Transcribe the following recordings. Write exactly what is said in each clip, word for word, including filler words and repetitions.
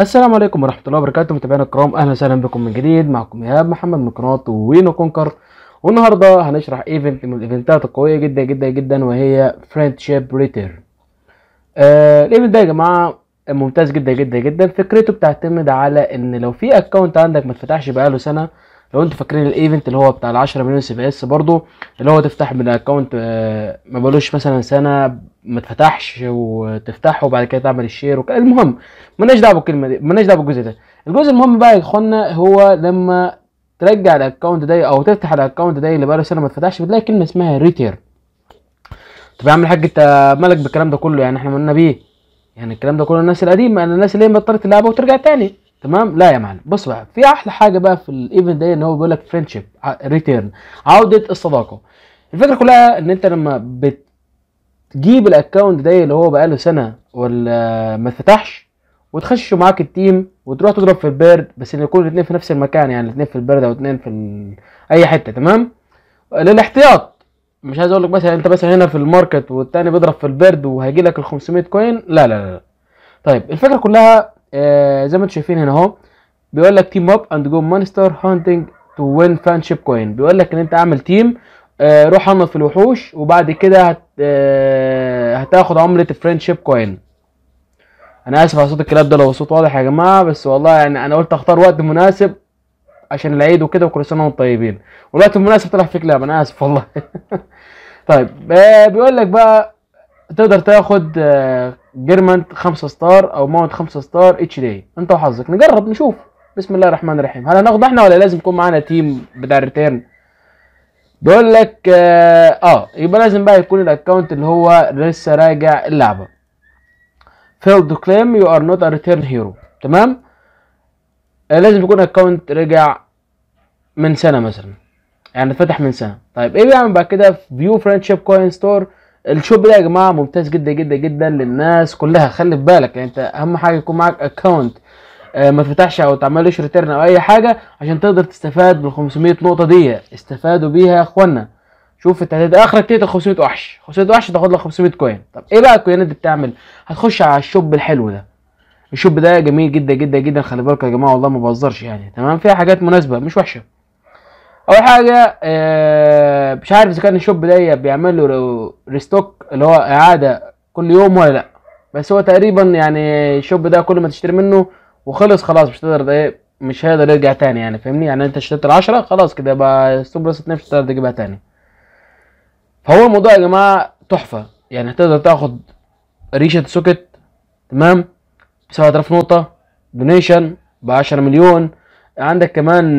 السلام عليكم ورحمه الله وبركاته متابعينا الكرام، اهلا وسهلا بكم من جديد. معكم ايهاب محمد من قناه وينو كونكر، والنهارده هنشرح ايفنت من الايفنتات القويه جدا جدا جدا وهي فريند شيب ريتيرن. آه الايفنت ده يا جماعه ممتاز جدا جدا جدا. فكرته بتعتمد على ان لو في اكونت عندك ما اتفتحش بقاله سنه، لو انتوا فاكرين الايفنت اللي هو بتاع ال عشرة مليون سي بي اس برضه، اللي هو تفتح من اكونت آه ما بقالوش مثلا سنه ما اتفتحش وتفتحه وبعد كده تعمل الشير وكده. المهم مالناش دعوه بالكلمه دي، مالناش دعوه بالجزء ده. الجزء المهم بقى يا اخوانا هو لما ترجع الاكونت ده او تفتح الاكونت ده اللي بقاله سنه ما اتفتحش، بتلاقي كلمه اسمها ريتير. طب يا عم الحاج انت مالك بالكلام ده كله؟ يعني احنا مالنا بيه؟ يعني الكلام ده كله الناس القديمه، الناس اللي هي بطلت اللعبه وترجع تاني، تمام؟ لا يا معلم. بص بقى، في احلى حاجه بقى في الايفنت ده ان هو بيقول لك فريند شيب ريتيرن، عوده الصداقه. الفكره كلها ان انت لما بت تجيب الاكونت ده اللي هو بقاله سنه ولا ما اتفتحش وتخشوا معاك التيم وتروح تضرب في البيرد، بس ان يكون الاثنين في نفس المكان، يعني الاثنين في البيرد او الاثنين في ال... اي حته، تمام؟ للاحتياط. مش عايز اقول لك مثلا انت مثلا هنا في الماركت والثاني بيضرب في البيرد وهيجي لك ال خمسمية كوين، لا لا لا. طيب الفكره كلها آه زي ما انتم شايفين هنا اهو، بيقول لك تيم اب اند جو مونستر هانتنج تو وين فريندشيب كوين. بيقول لك ان انت اعمل تيم، آه روح انط في الوحوش وبعد كده هت آه هتاخد عملة الفريندشيب كوين. انا اسف على صوت الكلاب ده لو صوت واضح يا جماعه، بس والله يعني انا قلت اختار وقت مناسب عشان العيد وكده وكل سنه وانتم طيبين، والوقت المناسب طلع في كلاب، انا اسف والله. طيب آه بيقول لك بقى تقدر تاخد آه جيرمنت خمسة ستار او موت خمسة ستار اتش دي، انت وحظك. نجرب نشوف، بسم الله الرحمن الرحيم. هل هناخد احنا ولا لازم يكون معانا تيم بتاع الريتيرن؟ بيقول لك اه, آه يبقى لازم بقى يكون الاكونت اللي هو لسه راجع اللعبه. فيلد كليم يو ار نوت ا ريتيرن هيرو، تمام؟ آه لازم يكون اكونت رجع من سنه مثلا، يعني اتفتح من سنه. طيب ايه بيعمل بقى كده؟ فيو فريندشيب كوين ستور. الشوب ده يا جماعه ممتاز جدا جدا جدا للناس كلها، خلي في بالك. يعني انت اهم حاجه يكون معاك اكونت آه ما تفتحش او تعملش ريتيرن او اي حاجه عشان تقدر تستفاد بال خمسمية نقطه دي. استفادوا بيها يا اخوانا. شوف انت اخرك تقتل خمسمية وحش، خمسمية وحش تاخد لك خمسمية كوين. طب ايه بقى الكوينات دي بتعمل؟ هتخش على الشوب الحلو ده. الشوب ده جميل جدا جدا جدا، خلي بالك يا جماعه والله ما بهزرش يعني، تمام؟ فيها حاجات مناسبه مش وحشه. اول حاجه آه مش عارف اذا كان الشوب ده بيعمل له ريستوك اللي هو اعاده كل يوم ولا لا، بس هو تقريبا يعني الشوب ده كل ما تشتري منه وخلص خلاص مش هتقدر، ايه مش هيقدر يرجع تاني، يعني فاهمني؟ يعني انت اشتريت العشرة خلاص كده بقى السوق بلس اتنين مش هتقدر تجيبها تاني. فهو الموضوع يا جماعه تحفه، يعني هتقدر تاخد ريشة سوكت، تمام؟ ب سبعة آلاف نقطه، دونيشن ب عشرة مليون، عندك كمان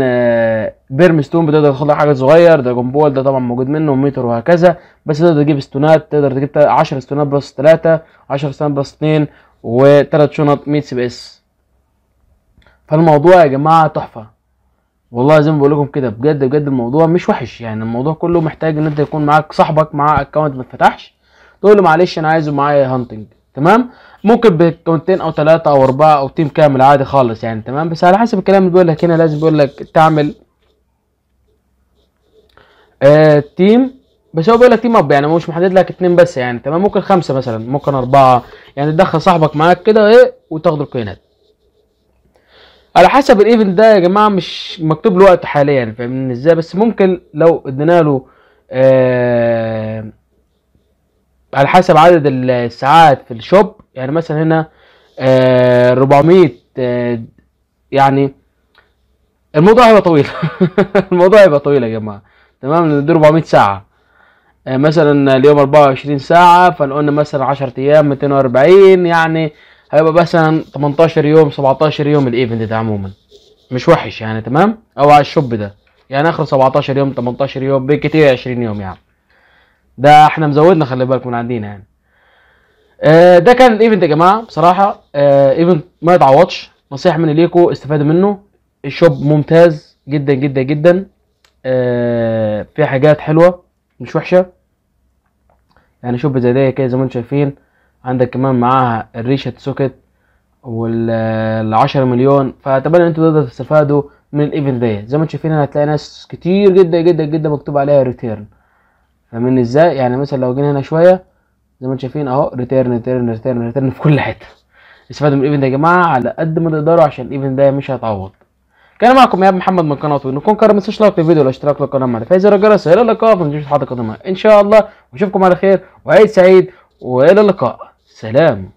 بيرمستون بتقدر تاخد حاجه صغير، ده جنبول ده طبعا موجود منه، وميتر وهكذا. بس تقدر تجيب ستونات، تقدر تجيب عشرة ستونات بلس تلاتة، عشرة ستونات بلس اتنين، وتلات شنط مية سي بي اس. فالموضوع يا جماعه تحفه والله، زي ما بقول لكم كده بجد بجد الموضوع مش وحش. يعني الموضوع كله محتاج ان انت يكون معاك صاحبك معاه اكونت ما اتفتحش، تقول له معلش انا عايزه معايا هانتنج، تمام؟ ممكن باكونتين او ثلاثه او اربعه او تيم كامل عادي خالص يعني، تمام؟ بس على حسب الكلام اللي بيقول لك هنا لازم بيقول لك تعمل آه تيم، بس هو بيقول لك تيم اب، يعني مش محدد لك اتنين بس يعني، تمام؟ ممكن خمسه مثلا، ممكن اربعه، يعني تدخل صاحبك معاك كده ايه وتاخد الكوينات على حسب الايفنت ده يا جماعه. مش مكتوب له وقت حاليا، فاهمين ازاي؟ بس ممكن لو ادينا له آه على حسب عدد الساعات في الشوب، يعني مثلا هنا آه اربعمية آه يعني الموضوع هيبقى طويل. الموضوع هيبقى طويل يا جماعه، تمام؟ ندي اربعمية ساعه آه مثلا، اليوم اربعة وعشرين ساعه، فنقولنا مثلا عشرة ايام ميتين واربعين، يعني هيبقى مثلا تمنتاشر يوم سبعتاشر يوم الايفنت ده. عموما مش وحش يعني، تمام؟ او على الشوب ده يعني اخر سبعتاشر يوم تمنتاشر يوم بالكتير عشرين يوم يعني. ده احنا مزودنا خلي بالكم من عندنا يعني. آه ده كان الايفنت يا جماعه بصراحه، آه ايفنت ما يتعوضش. نصيحه مني ليكم، استفادوا منه. الشوب ممتاز جدا جدا جدا، آه في حاجات حلوه مش وحشه يعني. شوب زي ده كده زي ما انتم شايفين، عندك كمان معاها الريشة سوكت والعشرة مليون. فاتمنى ان انتوا تقدروا تستفادوا من الايفنت ده. زي ما انتم شايفين هتلاقي ناس كتير جدا جدا جدا مكتوب عليها ريتيرن، فاهمين ازاي؟ يعني مثلا لو جينا هنا شويه زي ما انتم شايفين اهو، ريتيرن ريتيرن ريتيرن ريتيرن في كل حته. استفادوا من الايفنت يا جماعه على قد ما تقدروا عشان الايفنت ده مش هيتعوض. كان معكم إيهاب محمد من قناه وينو كونكر، ما تنسوش لايك للفيديو والاشتراك للقناه مع الفايز الرجاله، سهل اللقاء في الحلقه القادمه ان شاء الله، واشوفكم على خير وعيد سعيد والى اللقاء، سلام.